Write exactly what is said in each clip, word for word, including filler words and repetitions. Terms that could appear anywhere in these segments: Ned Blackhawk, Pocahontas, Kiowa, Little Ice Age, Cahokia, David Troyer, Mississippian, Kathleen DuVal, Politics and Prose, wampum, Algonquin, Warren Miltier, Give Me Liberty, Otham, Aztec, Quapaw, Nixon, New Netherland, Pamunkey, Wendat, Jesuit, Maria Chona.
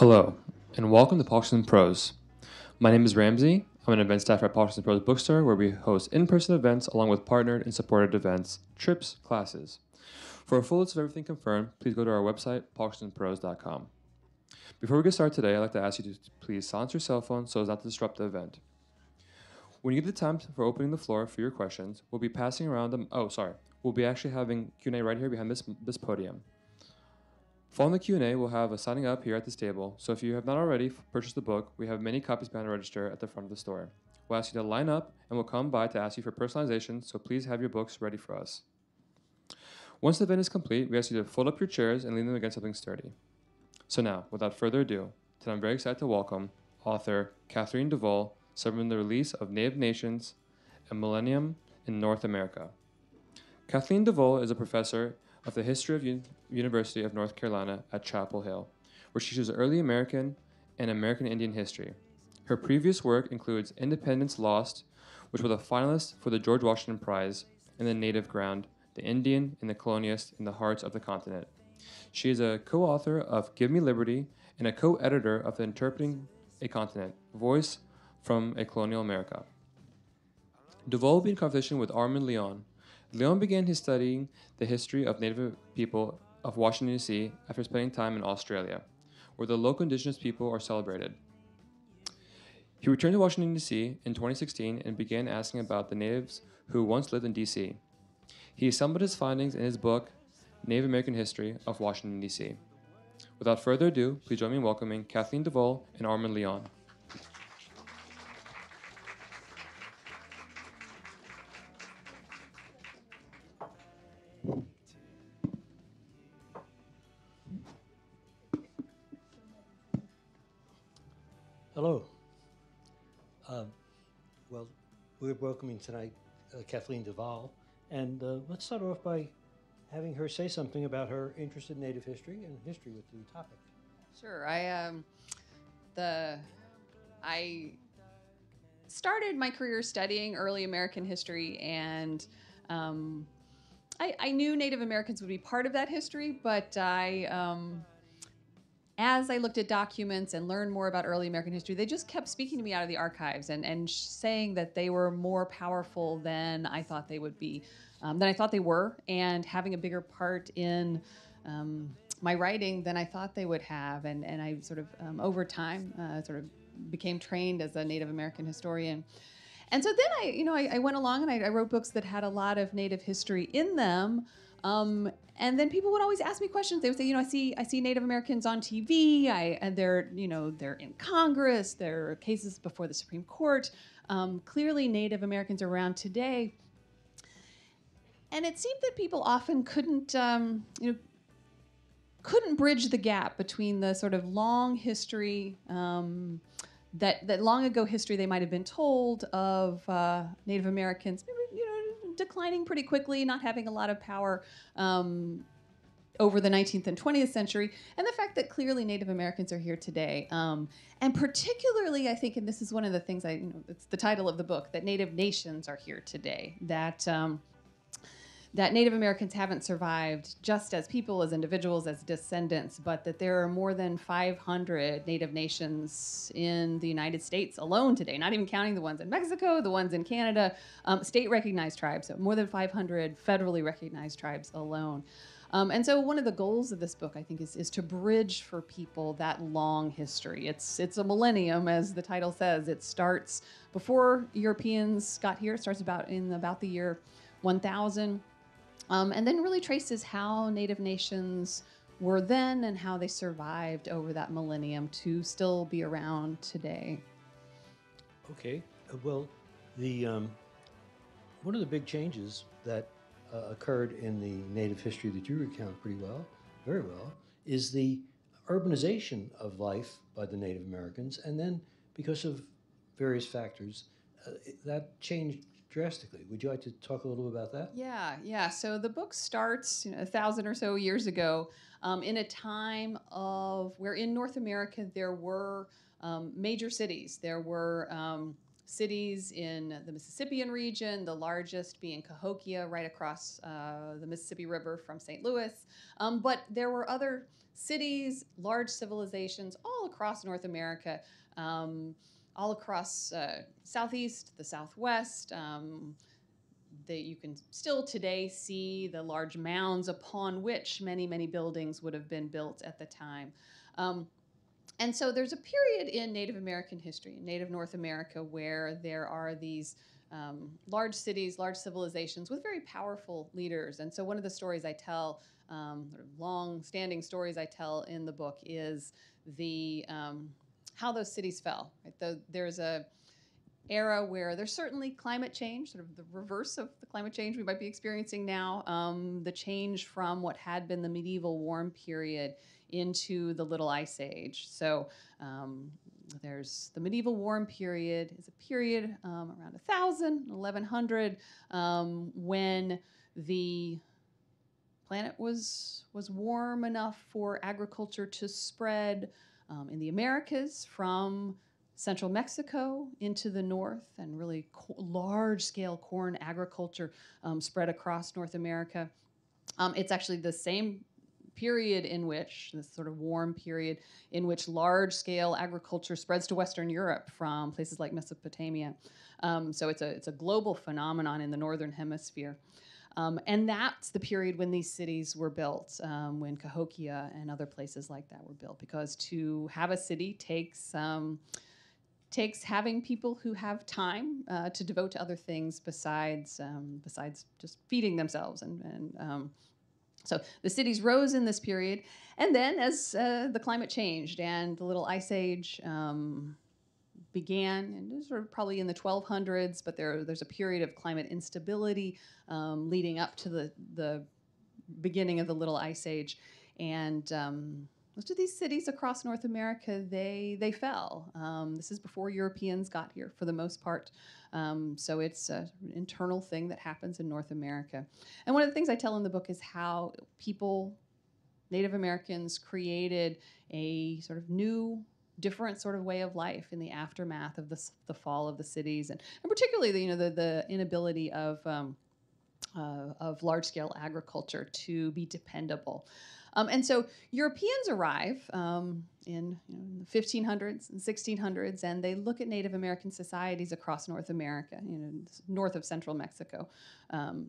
Hello, and welcome to Politics and Prose. My name is Ramsey. I'm an event staff at Politics and Prose Bookstore, where we host in-person events along with partnered and supported events, trips, classes. For a full list of everything confirmed, please go to our website, politics and prose dot com. Before we get started today, I'd like to ask you to please silence your cell phone so as not to disrupt the event. When you get the time for opening the floor for your questions, we'll be passing around them. Oh, sorry. We'll be actually having Q and A right here behind this, this podium. Following the Q and A, we'll have a signing up here at this table, so if you have not already purchased the book, we have many copies behind the register at the front of the store. We'll ask you to line up, and we'll come by to ask you for personalization, so please have your books ready for us. Once the event is complete, we ask you to fold up your chairs and lean them against something sturdy. So now, without further ado, today I'm very excited to welcome author Kathleen DuVal, celebrating the release of Native Nations and Millennium in North America. Kathleen DuVal is a professor of the History of Un- University of North Carolina at Chapel Hill, where she teaches early American and American Indian history. Her previous work includes Independence Lost, which was a finalist for the George Washington Prize, and The Native Ground, The Indian and the Colonialist in the Hearts of the Continent. She is a co-author of Give Me Liberty and a co-editor of the Interpreting a Continent, Voice from a Colonial America. DuVal will be in conversation with Armand Lione. Lione began his studying the history of Native people of Washington, D C after spending time in Australia, where the local indigenous people are celebrated. He returned to Washington, D C in twenty sixteen and began asking about the natives who once lived in D C. He assembled his findings in his book, Native American History of Washington, D C. Without further ado, please join me in welcoming Kathleen DuVal and Armand Lione. Hello. Um, well, we're welcoming tonight uh, Kathleen DuVal, and uh, let's start off by having her say something about her interest in Native history and history with the topic. Sure. I um, the I started my career studying early American history, and um, I, I knew Native Americans would be part of that history, but I. Um, As I looked at documents and learned more about early American history, they just kept speaking to me out of the archives and, and saying that they were more powerful than I thought they would be, um, than I thought they were, and having a bigger part in um, my writing than I thought they would have. And, and I sort of, um, over time, uh, sort of became trained as a Native American historian. And so then I, you know, I, I went along and I, I wrote books that had a lot of Native history in them. Um, and then people would always ask me questions. They would say, you know, I see, I see Native Americans on T V. I, and they're, you know, they're in Congress. There are cases before the Supreme Court. Um, clearly, Native Americans are around today. And it seemed that people often couldn't, um, you know, couldn't bridge the gap between the sort of long history, um, that that long ago history they might have been told of uh, Native Americans. Maybe declining pretty quickly, not having a lot of power um, over the nineteenth and twentieth century, and the fact that clearly Native Americans are here today. Um, and particularly, I think, and this is one of the things I, you know, it's the title of the book, that Native nations are here today, that um, that Native Americans haven't survived just as people, as individuals, as descendants, but that there are more than five hundred Native nations in the United States alone today, not even counting the ones in Mexico, the ones in Canada, um, state-recognized tribes, so more than five hundred federally recognized tribes alone. Um, and so one of the goals of this book, I think, is, is to bridge for people that long history. It's it's a millennium, as the title says. It starts before Europeans got here. It starts about in about the year one thousand. Um, and then really traces how Native nations were then and how they survived over that millennium to still be around today. Okay, uh, well, the um, one of the big changes that uh, occurred in the Native history that you recount pretty well, very well, is the urbanization of life by the Native Americans, and then because of various factors, uh, that changed drastically. Would you like to talk a little about that? Yeah, yeah. So the book starts, you know, a thousand or so years ago, um, in a time of where in North America there were um, major cities. There were um, cities in the Mississippian region, the largest being Cahokia, right across uh, the Mississippi River from Saint Louis. Um, but there were other cities, large civilizations all across North America, um, all across uh, Southeast, the Southwest, um, that you can still today see the large mounds upon which many, many buildings would have been built at the time. Um, and so there's a period in Native American history, in Native North America, where there are these um, large cities, large civilizations with very powerful leaders. And so one of the stories I tell, um, sort of long-standing stories I tell in the book, is the um, how those cities fell. Right? The, there's a era where there's certainly climate change, sort of the reverse of the climate change we might be experiencing now, um, the change from what had been the medieval warm period into the Little Ice Age. So um, there's the medieval warm period is a period um, around one thousand, eleven hundred, um, when the planet was, was warm enough for agriculture to spread um, in the Americas from central Mexico into the north, and really large-scale corn agriculture um, spread across North America. Um, it's actually the same period in which, this sort of warm period, in which large-scale agriculture spreads to Western Europe from places like Mesopotamia. Um, so it's a, it's a global phenomenon in the Northern Hemisphere. Um, and that's the period when these cities were built, um, when Cahokia and other places like that were built, because to have a city takes... Um, takes having people who have time uh, to devote to other things besides um, besides just feeding themselves. And, and um, so the cities rose in this period. And then as uh, the climate changed and the Little Ice Age um, began, and it was sort of probably in the twelve hundreds, but there, there's a period of climate instability um, leading up to the, the beginning of the Little Ice Age. And... Um, Most of these cities across North America, they, they fell. Um, this is before Europeans got here, for the most part. Um, so it's an internal thing that happens in North America. And one of the things I tell in the book is how people, Native Americans, created a sort of new, different sort of way of life in the aftermath of the, the fall of the cities, and, and particularly the, you know, the, the inability of, um, uh, of large-scale agriculture to be dependable. Um, and so Europeans arrive um, in, you know, in the fifteen hundreds and sixteen hundreds, and they look at Native American societies across North America, you know, north of central Mexico, um,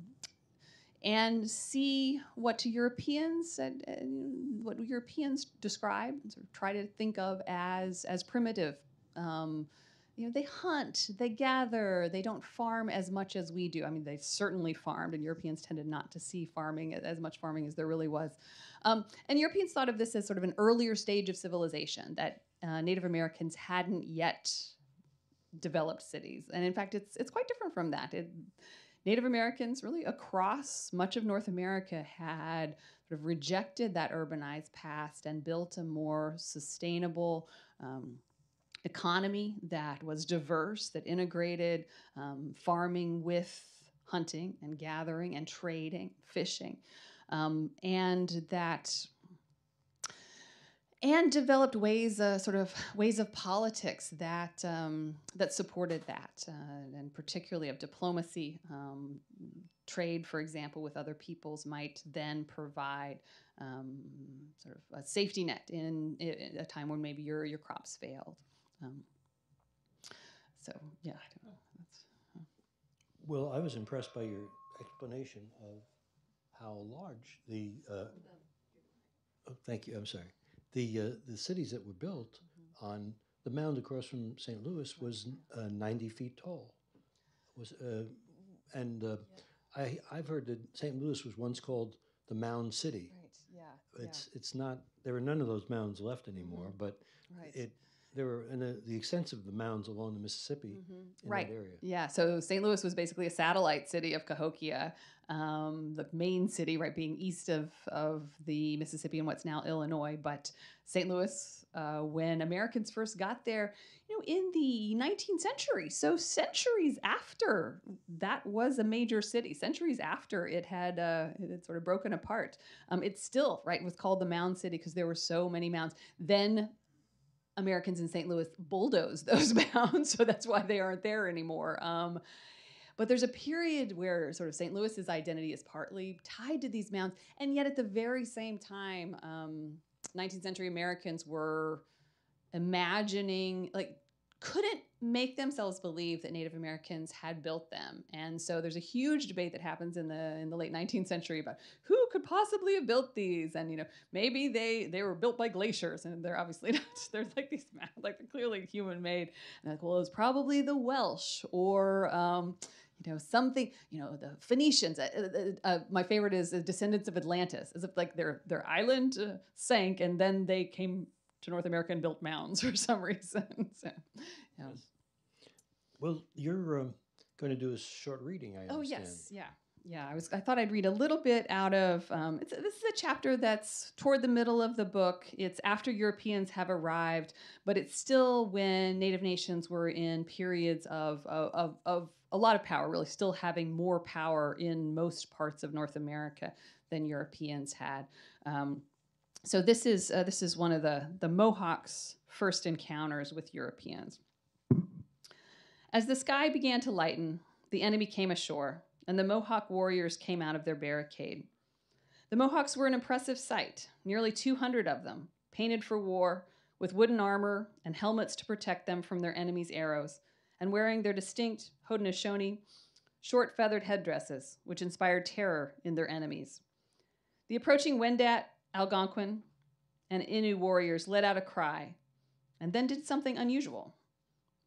and see what to Europeans and, and what Europeans describe and sort of try to think of as as primitive. Um, You know, they hunt, they gather, they don't farm as much as we do. I mean, they certainly farmed, and Europeans tended not to see farming, as much farming as there really was. Um, and Europeans thought of this as sort of an earlier stage of civilization, that uh, Native Americans hadn't yet developed cities. And in fact, it's, it's quite different from that. It, Native Americans really across much of North America had sort of rejected that urbanized past and built a more sustainable um economy that was diverse, that integrated um, farming with hunting and gathering and trading, fishing, um, and that and developed ways, uh, sort of ways of politics that um, that supported that, uh, and particularly of diplomacy. Um, trade, for example, with other peoples might then provide um, sort of a safety net in, in a time when maybe your your crops failed. Um, so, yeah. I don't know. That's, uh. Well, I was impressed by your explanation of how large the, uh, oh, thank you, I'm sorry, the, uh, the cities that were built mm-hmm. on the mound across from Saint Louis was uh, ninety feet tall. Was uh, And uh, yeah. I, I've heard that Saint Louis was once called the Mound City. Right, yeah. It's, yeah. it's not, there are none of those mounds left anymore, mm-hmm. but right. it... There were and the, the extent of the mounds along the Mississippi mm-hmm. in right. that area. Yeah, so Saint Louis was basically a satellite city of Cahokia, um, the main city, right, being east of, of the Mississippi and what's now Illinois. But Saint Louis, uh, when Americans first got there, you know, in the nineteenth century, so centuries after that was a major city, centuries after it had, uh, it had sort of broken apart, um, it still, right, was called the Mound City because there were so many mounds. Then Americans in Saint Louis bulldozed those mounds, so that's why they aren't there anymore. Um, but there's a period where sort of Saint Louis's identity is partly tied to these mounds, and yet at the very same time, um, nineteenth century Americans were imagining, like, couldn't make themselves believe that Native Americans had built them. And so there's a huge debate that happens in the in the late nineteenth century about who could possibly have built these. And, you know, maybe they they were built by glaciers, and they're obviously not. There's like these, like, they're clearly human made. And like, well, it was probably the Welsh or, um, you know, something, you know, the Phoenicians. Uh, uh, uh, my favorite is the descendants of Atlantis, as if like their, their island uh, sank and then they came to North America and built mounds for some reason. So, yeah. Well, you're um, going to do a short reading, I understand. Oh, yes, yeah, yeah. I was. I thought I'd read a little bit out of. Um, it's, this is a chapter that's toward the middle of the book. It's after Europeans have arrived, but it's still when Native nations were in periods of of of, of a lot of power, really, still having more power in most parts of North America than Europeans had. Um, So this is uh, this is one of the, the Mohawks' first encounters with Europeans. As the sky began to lighten, the enemy came ashore, and the Mohawk warriors came out of their barricade. The Mohawks were an impressive sight, nearly two hundred of them, painted for war, with wooden armor and helmets to protect them from their enemies' arrows, and wearing their distinct Haudenosaunee short feathered headdresses, which inspired terror in their enemies. The approaching Wendat, Algonquin, and Innu warriors let out a cry and then did something unusual.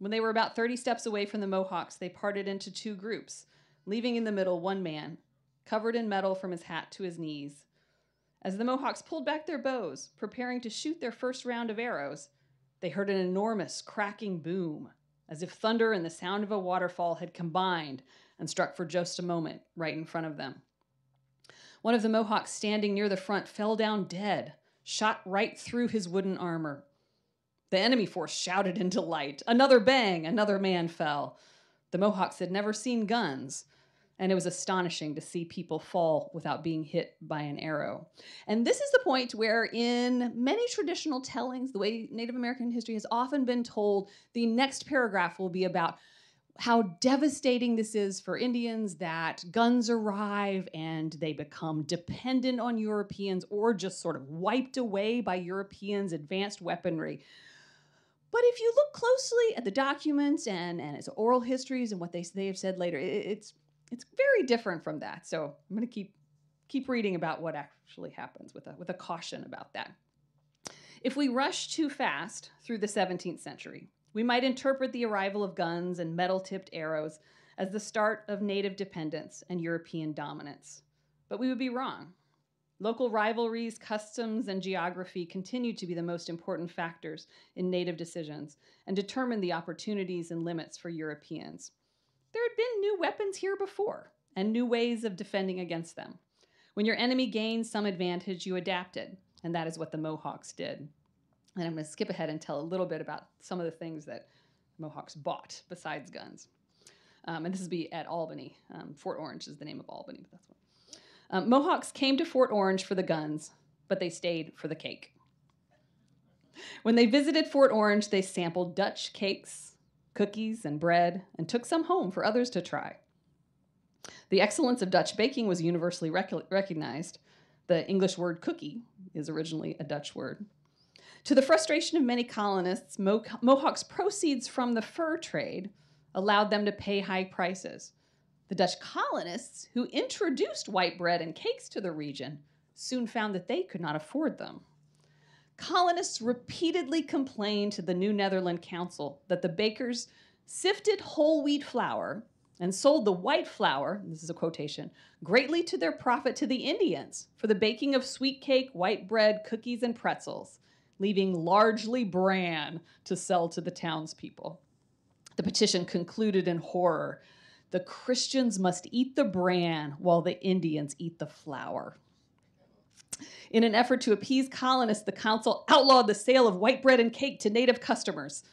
When they were about thirty steps away from the Mohawks, they parted into two groups, leaving in the middle one man, covered in metal from his hat to his knees. As the Mohawks pulled back their bows, preparing to shoot their first round of arrows, they heard an enormous cracking boom, as if thunder and the sound of a waterfall had combined and struck for just a moment right in front of them. One of the Mohawks standing near the front fell down dead, shot right through his wooden armor. The enemy force shouted in delight. Another bang, another man fell. The Mohawks had never seen guns, and it was astonishing to see people fall without being hit by an arrow. And this is the point where, in many traditional tellings, the way Native American history has often been told, the next paragraph will be about how devastating this is for Indians, that guns arrive and they become dependent on Europeans or just sort of wiped away by Europeans' advanced weaponry. But if you look closely at the documents and, and its oral histories and what they, they have said later, it, it's, it's very different from that. So I'm going to keep, keep reading about what actually happens with a, with a caution about that. If we rush too fast through the seventeenth century, we might interpret the arrival of guns and metal-tipped arrows as the start of Native dependence and European dominance. But we would be wrong. Local rivalries, customs, and geography continue to be the most important factors in Native decisions and determine the opportunities and limits for Europeans. There had been new weapons here before and new ways of defending against them. When your enemy gained some advantage, you adapted, and that is what the Mohawks did. And I'm going to skip ahead and tell a little bit about some of the things that Mohawks bought besides guns. Um, and this will be at Albany. Um, Fort Orange is the name of Albany, but that's one. Um, Mohawks came to Fort Orange for the guns, but they stayed for the cake. When they visited Fort Orange, they sampled Dutch cakes, cookies, and bread, and took some home for others to try. The excellence of Dutch baking was universally rec recognized. The English word cookie is originally a Dutch word. To the frustration of many colonists, Mo- Mohawks' proceeds from the fur trade allowed them to pay high prices. The Dutch colonists, who introduced white bread and cakes to the region, soon found that they could not afford them. Colonists repeatedly complained to the New Netherland Council that the bakers sifted whole wheat flour and sold the white flour, this is a quotation, greatly to their profit to the Indians for the baking of sweet cake, white bread, cookies, and pretzels, leaving largely bran to sell to the townspeople. The petition concluded in horror. The Christians must eat the bran while the Indians eat the flour. In an effort to appease colonists, the council outlawed the sale of white bread and cake to Native customers.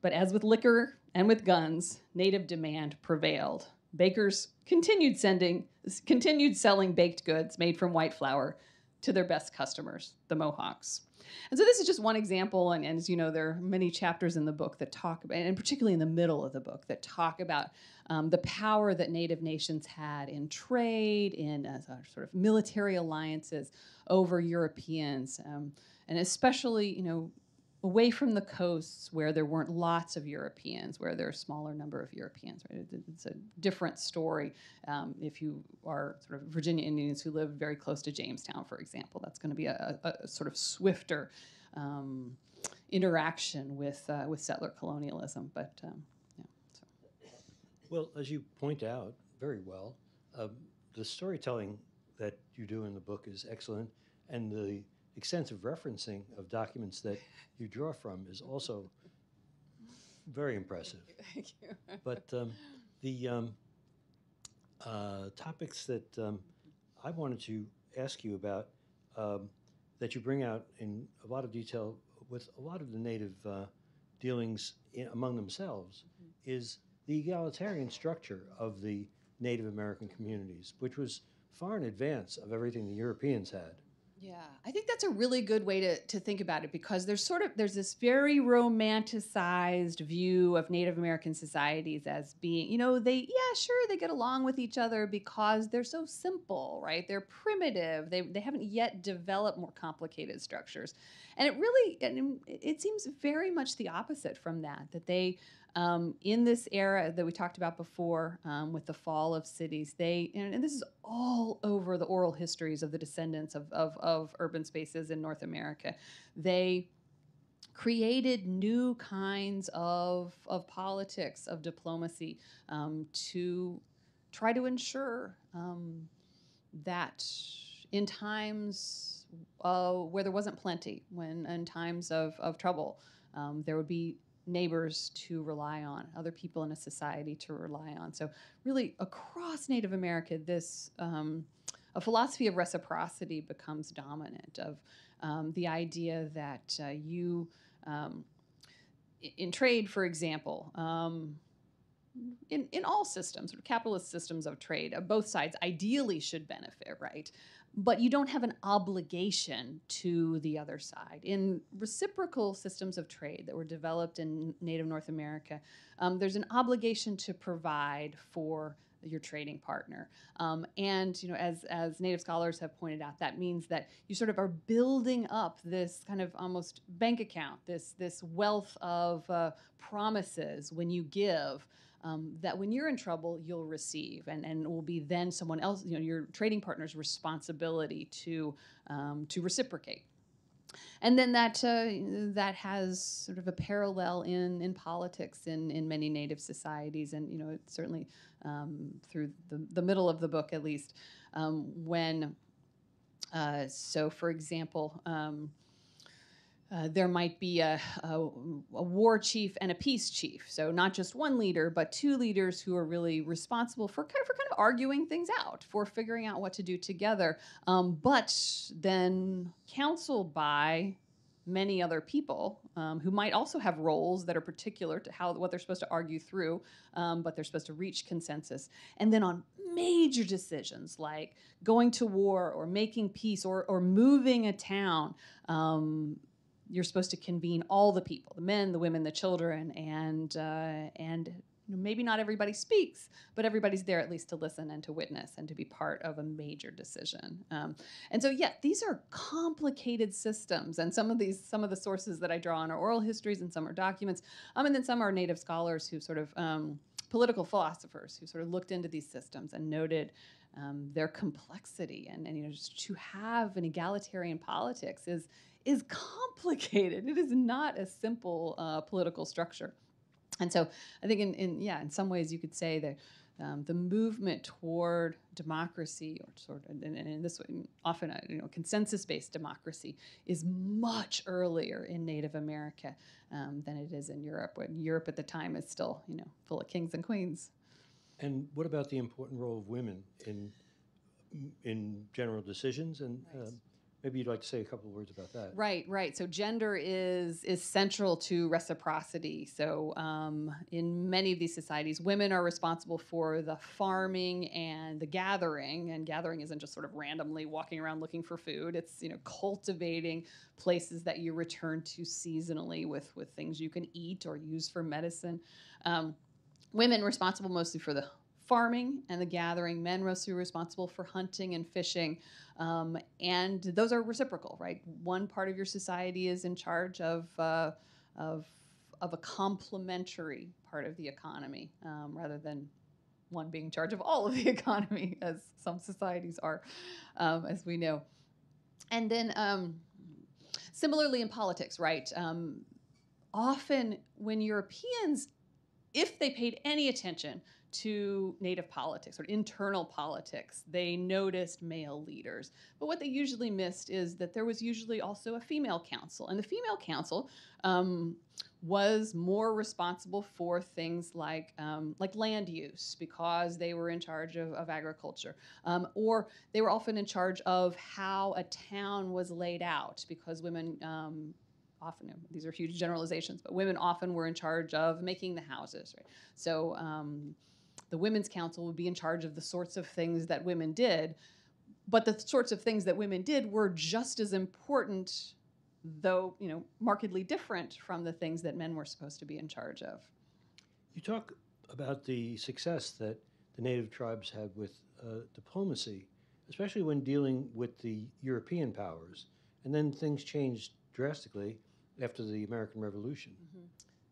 But as with liquor and with guns, Native demand prevailed. Bakers continued sending, continued selling baked goods made from white flour to their best customers, the Mohawks. And so this is just one example, and, and as you know, there are many chapters in the book that talk about, and particularly in the middle of the book, that talk about um, the power that Native nations had in trade, in uh, sort of military alliances over Europeans, um, and especially, you know, away from the coasts where there weren't lots of Europeans, where there are a smaller number of Europeans, right? It's a different story um, if you are sort of Virginia Indians who live very close to Jamestown, for example. That's going to be a, a, a sort of swifter um, interaction with uh, with settler colonialism. But um, yeah. So. Well, as you point out very well, um, the storytelling that you do in the book is excellent, and the extensive referencing of documents that you draw from is also very impressive. Thank you. Thank you. But um, the um, uh, topics that um, I wanted to ask you about um, that you bring out in a lot of detail with a lot of the Native uh, dealings in, among themselves mm-hmm. is the egalitarian structure of the Native American communities, which was far in advance of everything the Europeans had. Yeah, I think that's a really good way to, to think about it, because there's sort of there's this very romanticized view of Native American societies as being, you know, they, yeah, sure, they get along with each other because they're so simple, right? They're primitive. They, they haven't yet developed more complicated structures. And it really, and it seems very much the opposite from that, that they, Um, in this era that we talked about before, um, with the fall of cities, they and, and this is all over the oral histories of the descendants of, of, of urban spaces in North America. They created new kinds of, of politics, of diplomacy, um, to try to ensure um, that in times uh, where there wasn't plenty, when in times of, of trouble, um, there would be neighbors to rely on, other people in a society to rely on. So really across Native America, this um, a philosophy of reciprocity becomes dominant, of um, the idea that uh, you, um, in trade, for example, um, in, in all systems, sort of capitalist systems of trade, uh, both sides ideally should benefit, right? But you don't have an obligation to the other side. In reciprocal systems of trade that were developed in Native North America, um, there's an obligation to provide for your trading partner. Um, and you know, as, as Native scholars have pointed out, that means that you sort of are building up this kind of almost bank account, this, this wealth of uh, promises when you give. Um, that when you're in trouble, you'll receive, and, and it will be then someone else, you know, your trading partner's responsibility to um, to reciprocate. And then that uh, that has sort of a parallel in in politics in in many Native societies, and you know, it certainly um, through the the middle of the book at least, um, when uh, so for example. Um, Uh, there might be a, a, a war chief and a peace chief. So not just one leader, but two leaders who are really responsible for kind of, for kind of arguing things out, for figuring out what to do together, um, but then counseled by many other people um, who might also have roles that are particular to how what they're supposed to argue through, um, but they're supposed to reach consensus. And then on major decisions like going to war or making peace or, or moving a town, um, you're supposed to convene all the people, the men, the women, the children, and uh, and maybe not everybody speaks, but everybody's there at least to listen and to witness and to be part of a major decision. Um, and so, yeah, these are complicated systems, and some of these, some of the sources that I draw on are oral histories, and some are documents, um, and then some are Native scholars who sort of, um, political philosophers who sort of looked into these systems and noted um, their complexity, and, and you know, just to have an egalitarian politics is is complicated. It is not a simple uh, political structure. And so I think in, in, yeah, in some ways you could say that um, the movement toward democracy, or sort of, and in this way, often a you know, consensus-based democracy, is much earlier in Native America um, than it is in Europe, when Europe at the time is still, you know, full of kings and queens. And what about the important role of women in, in general decisions and right. uh, Maybe you'd like to say a couple of words about that. Right, right. So gender is is central to reciprocity. So um, in many of these societies, women are responsible for the farming and the gathering. And gathering isn't just sort of randomly walking around looking for food. It's, you know, cultivating places that you return to seasonally with, with things you can eat or use for medicine. Um, women responsible mostly for the farming and the gathering, men mostly responsible for hunting and fishing. Um, and those are reciprocal, right? One part of your society is in charge of, uh, of, of a complementary part of the economy, um, rather than one being in charge of all of the economy, as some societies are, um, as we know. And then um, similarly in politics, right? Um, often when Europeans, if they paid any attention to native politics or internal politics, they noticed male leaders. But what they usually missed is that there was usually also a female council. And the female council um, was more responsible for things like, um, like land use, because they were in charge of, of agriculture. Um, or they were often in charge of how a town was laid out, because women um, often, these are huge generalizations, but women often were in charge of making the houses, right? So um, the women's council would be in charge of the sorts of things that women did, but the sorts of things that women did were just as important, though, you know, markedly different from the things that men were supposed to be in charge of. You talk about the success that the native tribes had with uh, diplomacy, especially when dealing with the European powers, and then things changed drastically after the American Revolution. Mm-hmm.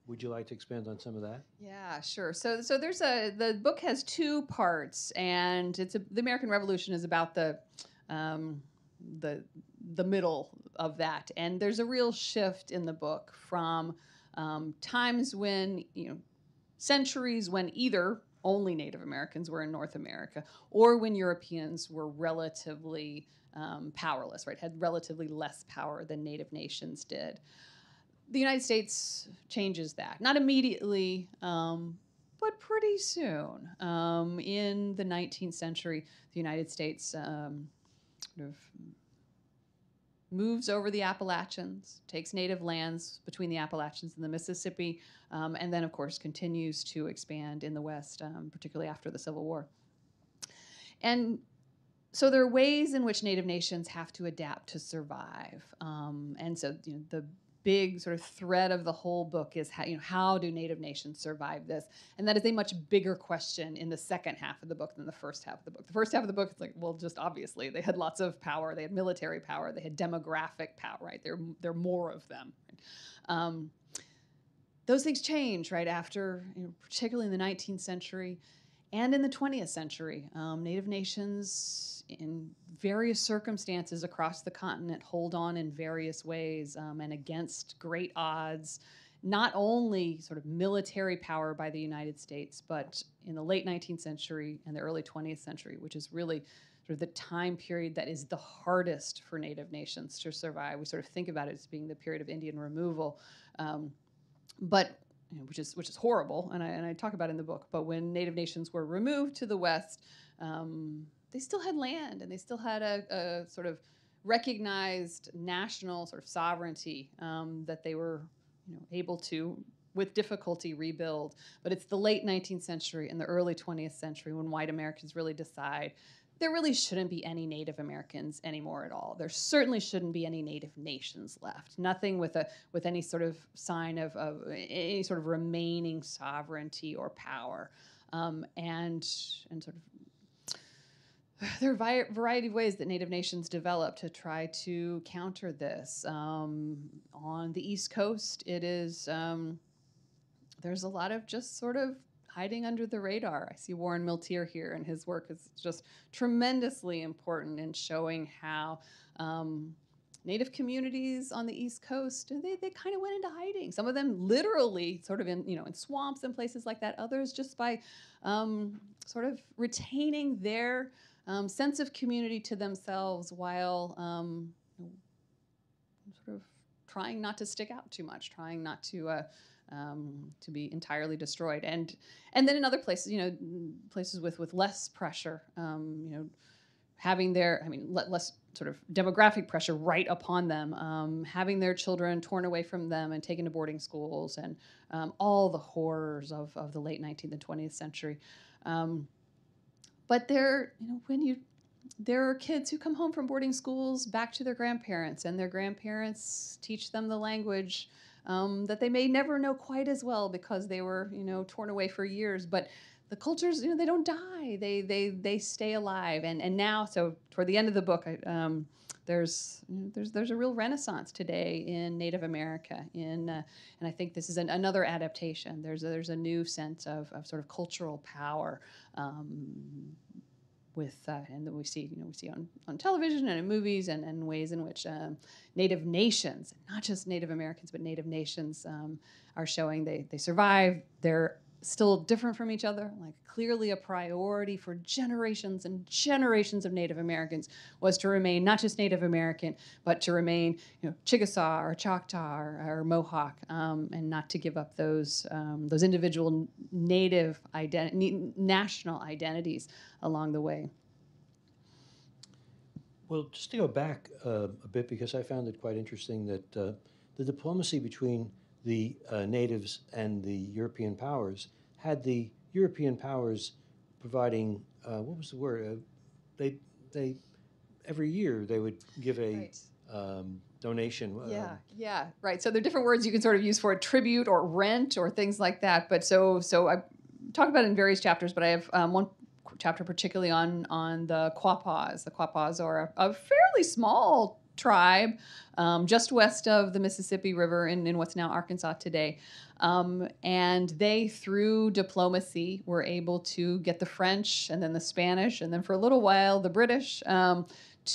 Would you like to expand on some of that? Yeah, sure. So, so there's a the book has two parts, and it's a, the American Revolution is about the um, the the middle of that, and there's a real shift in the book from um, times when, you know, centuries when either only Native Americans were in North America, or when Europeans were relatively um, powerless, right? Had relatively less power than Native nations did. The United States changes that. Not immediately, um, but pretty soon. Um, in the nineteenth century, the United States um, sort of moves over the Appalachians, takes native lands between the Appalachians and the Mississippi, um, and then, of course, continues to expand in the West, um, particularly after the Civil War. And so there are ways in which Native nations have to adapt to survive. Um, and so, you know, the big sort of thread of the whole book is how, you know, how do Native nations survive this? And that is a much bigger question in the second half of the book than the first half of the book. The first half of the book, it's like, well, just obviously, they had lots of power. They had military power. They had demographic power, right? There, there are more of them. Right? Um, those things change, right, after, you know, particularly in the nineteenth century and in the twentieth century. Um, Native nations, in various circumstances across the continent, hold on in various ways um, and against great odds, not only sort of military power by the United States, but in the late nineteenth century and the early twentieth century, which is really sort of the time period that is the hardest for Native nations to survive. We sort of think about it as being the period of Indian removal, um, but you know, which is which is horrible, and I, and I talk about it in the book. But when Native nations were removed to the West, um, they still had land, and they still had a, a sort of recognized national sort of sovereignty um, that they were, you know, able to, with difficulty, rebuild. But it's the late nineteenth century and the early twentieth century when white Americans really decide there really shouldn't be any Native Americans anymore at all. There certainly shouldn't be any Native nations left. Nothing with a with any sort of sign of, of any sort of remaining sovereignty or power, um, and and sort of. There are a variety of ways that Native nations develop to try to counter this. Um, on the East Coast, it is um, there's a lot of just sort of hiding under the radar. I see Warren Miltier here, and his work is just tremendously important in showing how um, Native communities on the East Coast, they, they kind of went into hiding. Some of them literally sort of in, you know, in swamps and places like that. Others just by um, sort of retaining their Um, sense of community to themselves while um, sort of trying not to stick out too much, trying not to uh, um, to be entirely destroyed, and and then in other places, you know, places with with less pressure, um, you know, having their, I mean, less sort of demographic pressure right upon them, um, having their children torn away from them and taken to boarding schools, and um, all the horrors of, of the late nineteenth and twentieth century. Um, but there, you know, when you, there are kids who come home from boarding schools back to their grandparents, and their grandparents teach them the language um, that they may never know quite as well because they were, you know, torn away for years. But the cultures, you know, they don't die. They they they stay alive. And and now, so toward the end of the book, I, um, there's there's there's a real renaissance today in Native America. In uh, and I think this is an, another adaptation. There's a, there's a new sense of of sort of cultural power. Um, With uh, and we see, you know, we see on, on television and in movies, and, and ways in which um, Native nations, not just Native Americans, but Native nations um, are showing they they survive. They're still different from each other. Like, clearly, a priority for generations and generations of Native Americans was to remain not just Native American, but to remain, you know, Chickasaw or Choctaw or, or Mohawk, um, and not to give up those um, those individual Native identi- national identities along the way. Well, just to go back uh, a bit, because I found it quite interesting that uh, the diplomacy between the uh, natives and the European powers had the European powers providing uh, what was the word? Uh, they they every year they would give a. Right. Um, donation. Yeah, um, yeah, right. So there are different words you can sort of use for a tribute or rent or things like that. But so so I talk about it in various chapters, but I have um, one chapter particularly on on the Quapaws. The Quapaws are a, a fairly small tribe um, just west of the Mississippi River in, in what's now Arkansas today. Um, and they, through diplomacy, were able to get the French and then the Spanish and then for a little while the British um,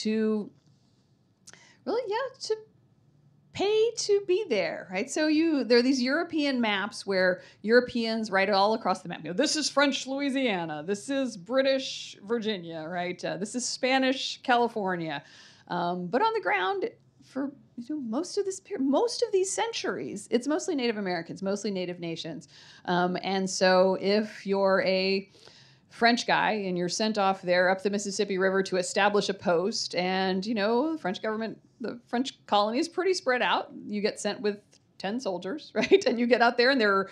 to really, yeah, to pay to be there, right? So you, there are these European maps where Europeans write all across the map. You know, this is French Louisiana. This is British Virginia, right? Uh, this is Spanish California. Um, but on the ground, for you know, most of this period, most of these centuries, it's mostly Native Americans, mostly Native nations. Um, and so if you're a French guy and you're sent off there up the Mississippi River to establish a post, and, you know, the French government, the French colony is pretty spread out. You get sent with ten soldiers, right? And you get out there and there are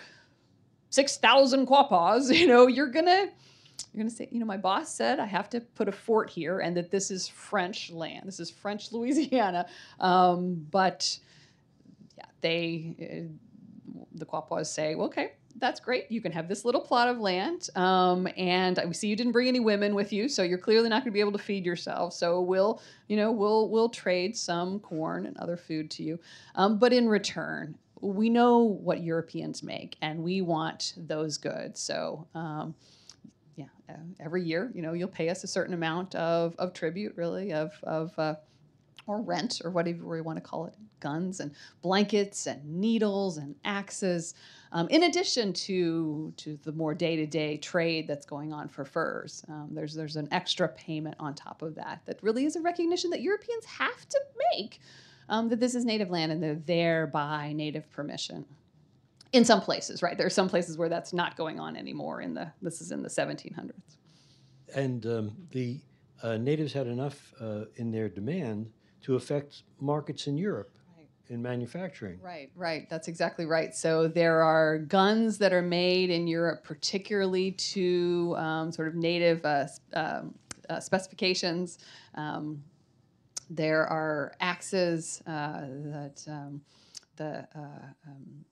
six thousand Quapaws, you know, you're going to... You're going to say, you know, my boss said I have to put a fort here and that this is French land. This is French Louisiana. Um, but yeah, they, uh, the Quapaws say, well, okay, that's great. You can have this little plot of land. Um, and we see you didn't bring any women with you, so you're clearly not going to be able to feed yourself. So we'll, you know, we'll, we'll trade some corn and other food to you. Um, but in return, we know what Europeans make and we want those goods. So, um, Yeah, uh, every year, you know, you'll pay us a certain amount of, of tribute, really, of, of uh, or rent, or whatever you want to call it, guns and blankets and needles and axes, um, in addition to to the more day-to-day trade that's going on for furs. Um, there's there's an extra payment on top of that that really is a recognition that Europeans have to make, um, that this is native land and they're there by native permission. In some places, right? There are some places where that's not going on anymore. In the this is in the seventeen hundreds. And um, the uh, natives had enough uh, in their demand to affect markets in Europe, right, in manufacturing. Right, right. That's exactly right. So there are guns that are made in Europe, particularly to um, sort of native uh, uh, uh, specifications. Um, there are axes uh, that um, the uh, um,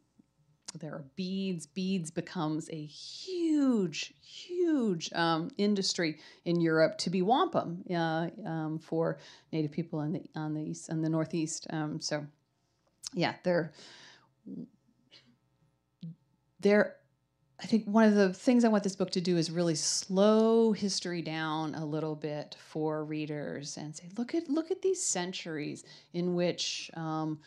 There are beads. Beads becomes a huge, huge um, industry in Europe to be wampum uh, um, for Native people in the on the east and the northeast. Um, so, yeah, they're they're. I think one of the things I want this book to do is really slow history down a little bit for readers and say, look at look at these centuries in which. Um,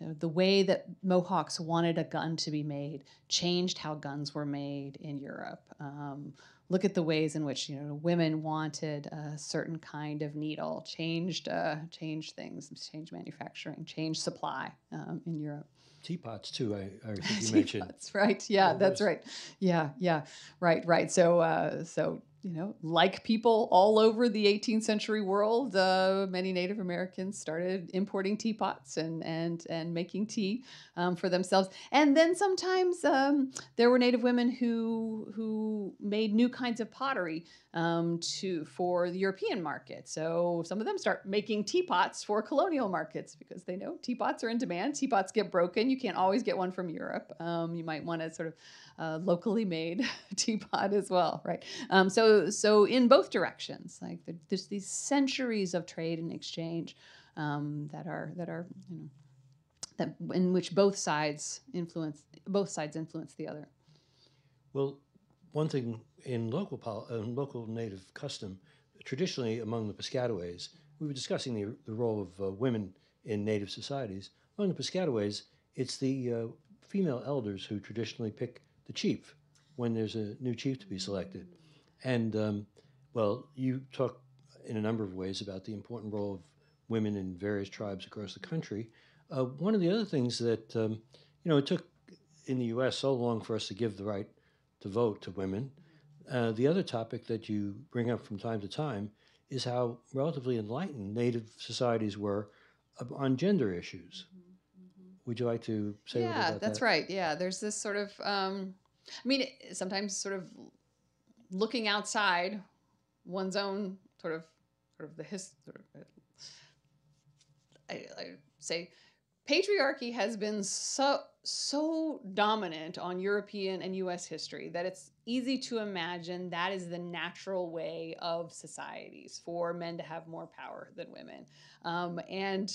You know, the way that Mohawks wanted a gun to be made changed how guns were made in Europe. Um, look at the ways in which, you know, women wanted a certain kind of needle, changed uh, changed things, changed manufacturing, changed supply um, in Europe. Teapots too, I, I think you mentioned. Teapots, right? Yeah, oh, that's right. Yeah, yeah, right, right. So, uh, so. you know, like people all over the eighteenth century world, uh, many Native Americans started importing teapots and and and making tea um, for themselves. And then sometimes um, there were Native women who who made new kinds of pottery um, to for the European market. So some of them start making teapots for colonial markets because they know teapots are in demand. Teapots get broken; you can't always get one from Europe. Um, you might want to sort of uh, locally made teapot as well, right? Um, so. So in both directions, like there's these centuries of trade and exchange um, that are that are you know that in which both sides influence both sides influence the other. Well, one thing in local pol in local Native custom, traditionally among the Piscataways, we were discussing the, the role of uh, women in Native societies. Among the Piscataways, it's the uh, female elders who traditionally pick the chief when there's a new chief to be selected. And, um, well, you talk in a number of ways about the important role of women in various tribes across the country. Uh, one of the other things that, um, you know, it took in the U S so long for us to give the right to vote to women. Uh, the other topic that you bring up from time to time is how relatively enlightened Native societies were on gender issues. Would you like to say yeah, a little about that? Yeah, that's right. Yeah, there's this sort of, um, I mean, it, sometimes sort of, looking outside one's own sort of sort of the history, sort of, I, I say patriarchy has been so so dominant on European and U S history that it's easy to imagine that is the natural way of societies for men to have more power than women. Um, and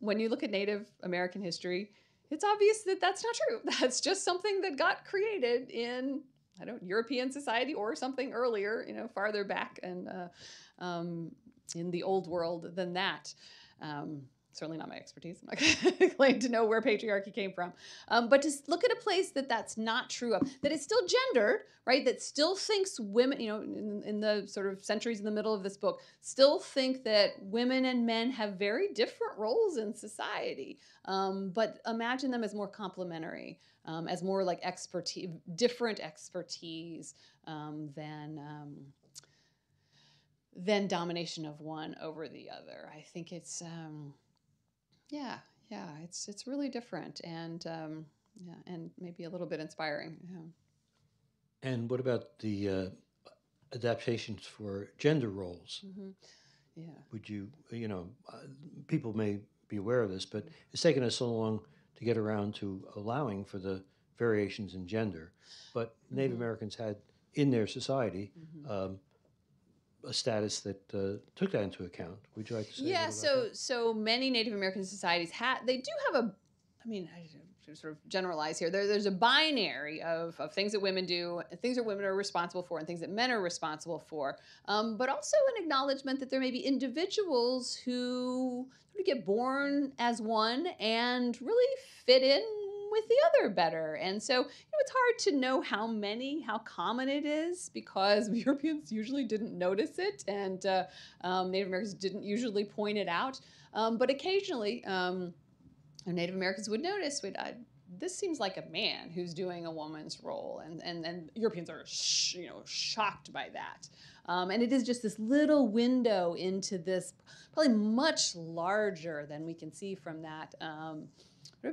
when you look at Native American history, it's obvious that that's not true. That's just something that got created in I don't European society or something earlier, you know, farther back and uh, um, in the old world than that. Um, certainly not my expertise. I'm not going to claim to know where patriarchy came from. Um, but to look at a place that that's not true of, that is still gendered, right, that still thinks women, you know, in, in the sort of centuries in the middle of this book, still think that women and men have very different roles in society. Um, but imagine them as more complementary. Um, as more like expertise, different expertise um, than um, than domination of one over the other. I think it's um, yeah, yeah, it's it's really different and um, yeah, and maybe a little bit inspiring. Yeah. And what about the uh, adaptations for gender roles? Mm-hmm. Yeah, would you you know uh, people may be aware of this, but it's taken us so long to get around to allowing for the variations in gender. But Native mm-hmm. Americans had in their society mm-hmm. um, a status that uh, took that into account. Would you like to say yeah, so that? So many Native American societies had, they do have a, I mean, I should sort of generalize here, there, there's a binary of, of things that women do, things that women are responsible for and things that men are responsible for, um, but also an acknowledgement that there may be individuals who to get born as one and really fit in with the other better. And so you know, it's hard to know how many, how common it is because Europeans usually didn't notice it and uh, um, Native Americans didn't usually point it out. Um, but occasionally um, Native Americans would notice, we'd, I'd, this seems like a man who's doing a woman's role. And, and, and Europeans are sh you know, shocked by that. Um, and it is just this little window into this, probably much larger than we can see from that um,